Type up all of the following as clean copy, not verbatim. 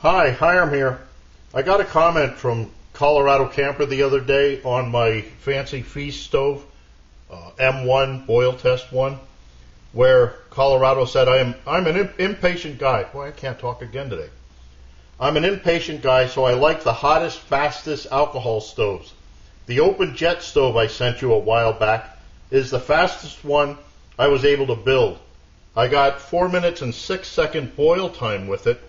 Hi, Hiram here. I got a comment from Colorado Camper the other day on my Fancy Feast Stove, M1 boil test one, where Colorado said, I'm an impatient guy. Boy, I can't talk again today. I'm an impatient guy, so I like the hottest, fastest alcohol stoves. The Open Jet Stove I sent you a while back is the fastest one I was able to build. I got 4 minutes and 6 second boil time with it,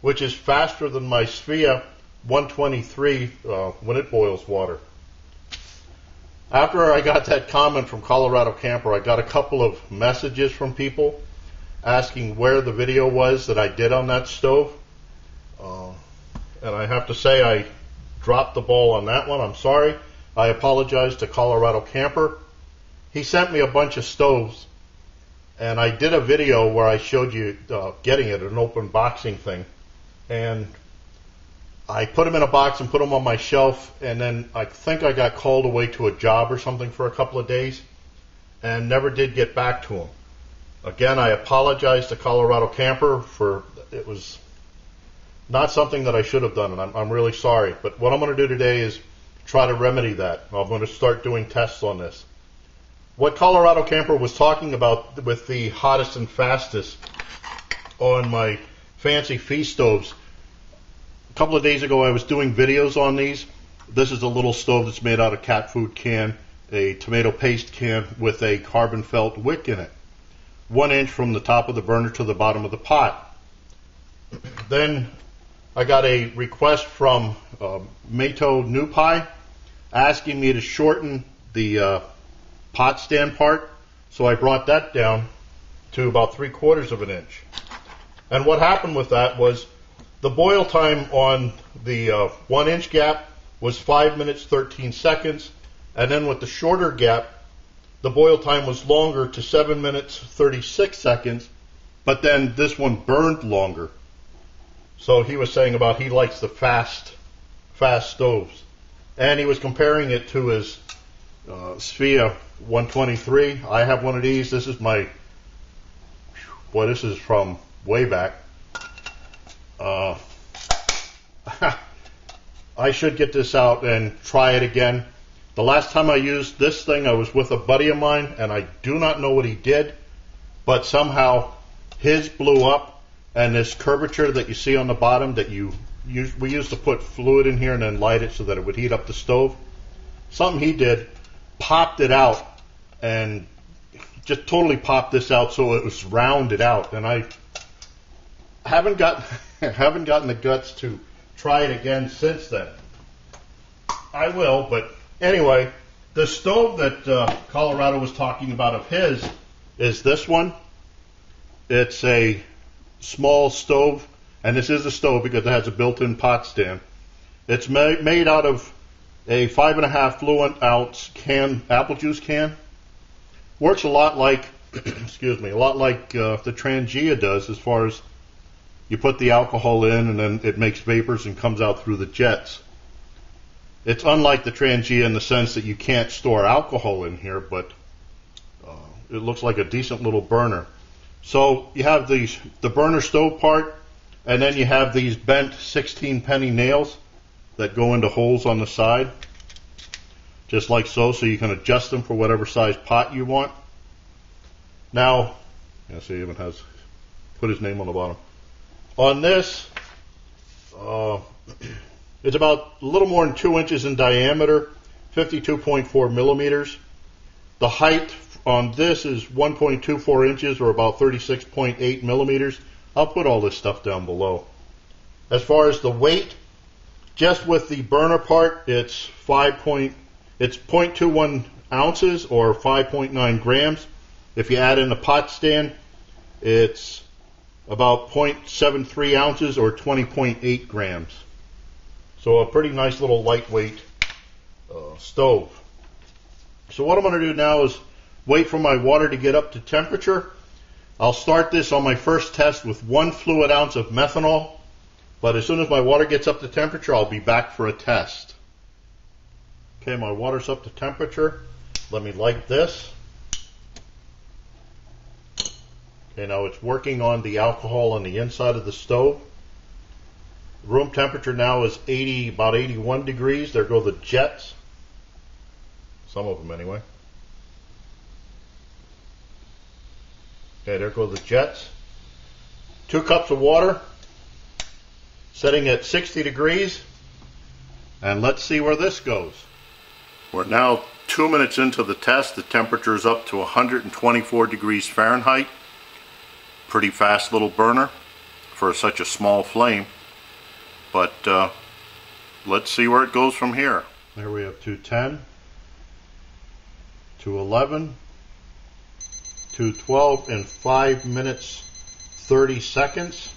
which is faster than my SVEA 123 when it boils water. After I got that comment from Colorado Camper, I got a couple of messages from people asking where the video was that I did on that stove. And I have to say I dropped the ball on that one. I'm sorry. I apologize to Colorado Camper. He sent me a bunch of stoves, and I did a video where I showed you getting it, an open boxing thing. And I put them in a box and put them on my shelf, and then I think I got called away to a job or something for a couple of days and never did get back to them. Again, I apologize to Colorado Camper for it was not something that I should have done, and I'm really sorry. But what I'm going to do today is try to remedy that. I'm going to start doing tests on this. What Colorado Camper was talking about with the hottest and fastest on my Fancy Feast Stoves, a couple of days ago I was doing videos on these. This is a little stove that's made out of cat food can, a tomato paste can with a carbon felt wick in it, 1 inch from the top of the burner to the bottom of the pot. Then I got a request from MatoNupai asking me to shorten the pot stand part, so I brought that down to about 3/4 of an inch. And what happened with that was the boil time on the 1 inch gap was 5 minutes 13 seconds, and then with the shorter gap the boil time was longer to 7 minutes 36 seconds, but then this one burned longer. So he was saying about he likes the fast stoves, and he was comparing it to his SVEA 123. I have one of these. This is my, boy, this is from way back. I should get this out and try it again. The last time I used this thing, I was with a buddy of mine, and I do not know what he did, but somehow his blew up, and this curvature that you see on the bottom that we used to put fluid in here and then light it so that it would heat up the stove, something he did popped it out and just totally popped this out, so it was rounded out, and I haven't gotten the guts to try it again since then. I will, but anyway, the stove that Colorado was talking about of his is this one. It's a small stove, and this is a stove because it has a built-in pot stand. It's made out of a 5.5 fluid ounce can, apple juice can. Works a lot like, excuse me, a lot like the Trangia does, as far as you put the alcohol in and then it makes vapors and comes out through the jets. It's unlike the Trangia in the sense that you can't store alcohol in here, but it looks like a decent little burner. So you have the burner stove part, and then you have these bent 16 penny nails that go into holes on the side, just like so, so you can adjust them for whatever size pot you want. Now, yes, he even has put his name on the bottom. On this, it's about a little more than 2 inches in diameter, 52.4 millimeters. The height on this is 1.24 inches, or about 36.8 millimeters. I'll put all this stuff down below. As far as the weight, just with the burner part, it's 0.21 ounces or 5.9 grams. If you add in the pot stand, it's about 0.73 ounces or 20.8 grams. So a pretty nice little lightweight stove. So what I'm going to do now is wait for my water to get up to temperature. I'll start this on my first test with 1 fluid ounce of methanol. But as soon as my water gets up to temperature, I'll be back for a test. Okay, my water's up to temperature. Let me light this. Okay, now it's working on the alcohol on the inside of the stove. room temperature now is about 81 degrees. There go the jets. Some of them anyway. Okay, there go the jets. 2 cups of water, setting at 60 degrees. And let's see where this goes. We're now 2 minutes into the test. The temperature is up to 124 degrees Fahrenheit. Pretty fast little burner for such a small flame. But let's see where it goes from here. There we have 210, 211, 212 in 5 minutes, 30 seconds.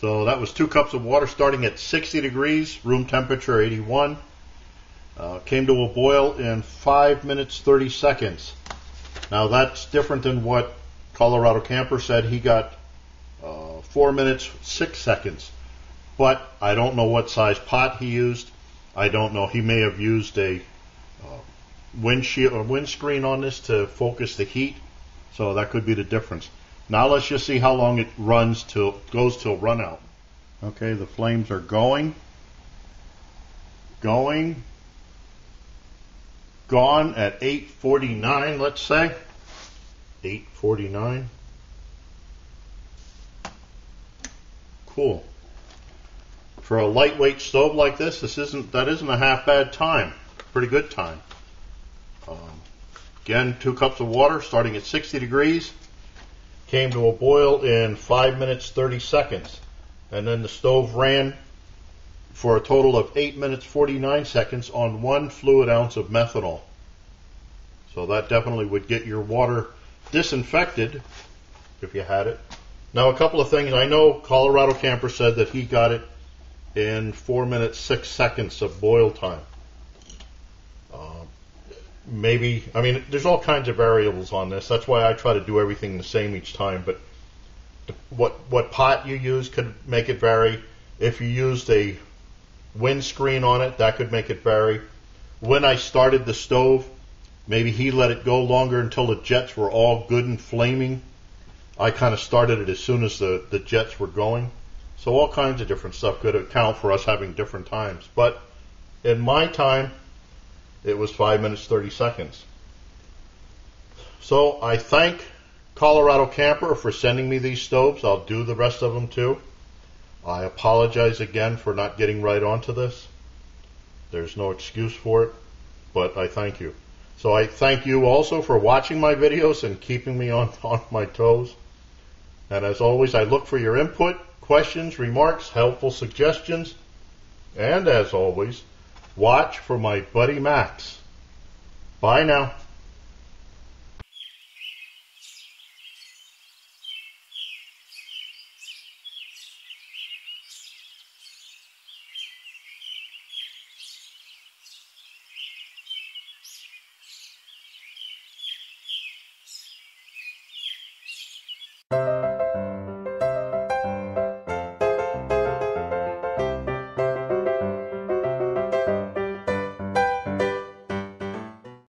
So that was 2 cups of water starting at 60 degrees, room temperature 81. Came to a boil in 5 minutes 30 seconds. Now that's different than what Colorado Camper said. He got 4 minutes 6 seconds. But I don't know what size pot he used. I don't know. He may have used a windshield or windscreen on this to focus the heat. So that could be the difference. Now let's just see how long it runs till run out. Okay, the flames are going, gone at 8:49, let's say. 8:49. Cool. For a lightweight stove like this, that isn't a half bad time. Pretty good time. Again, 2 cups of water, starting at 60 degrees. Came to a boil in 5 minutes 30 seconds, and then the stove ran for a total of 8 minutes 49 seconds on 1 fluid ounce of methanol. So that definitely would get your water disinfected if you had it. Now a couple of things. I know Colorado Camper said that he got it in 4 minutes 6 seconds of boil time. Maybe, I mean, there's all kinds of variables on this. That's why I try to do everything the same each time. But what pot you use could make it vary. If you used a windscreen on it, that could make it vary. When I started the stove, maybe he let it go longer until the jets were all good and flaming. I kind of started it as soon as the jets were going. So all kinds of different stuff could account for us having different times. But in my time, it was 5 minutes 30 seconds. So I thank Colorado Camper for sending me these stoves. I'll do the rest of them too. I apologize again for not getting right onto this. There's no excuse for it, but I thank you. So I thank you also for watching my videos and keeping me on my toes. And as always, I look for your input, questions, remarks, helpful suggestions, and as always, watch for my buddy Max. Bye now.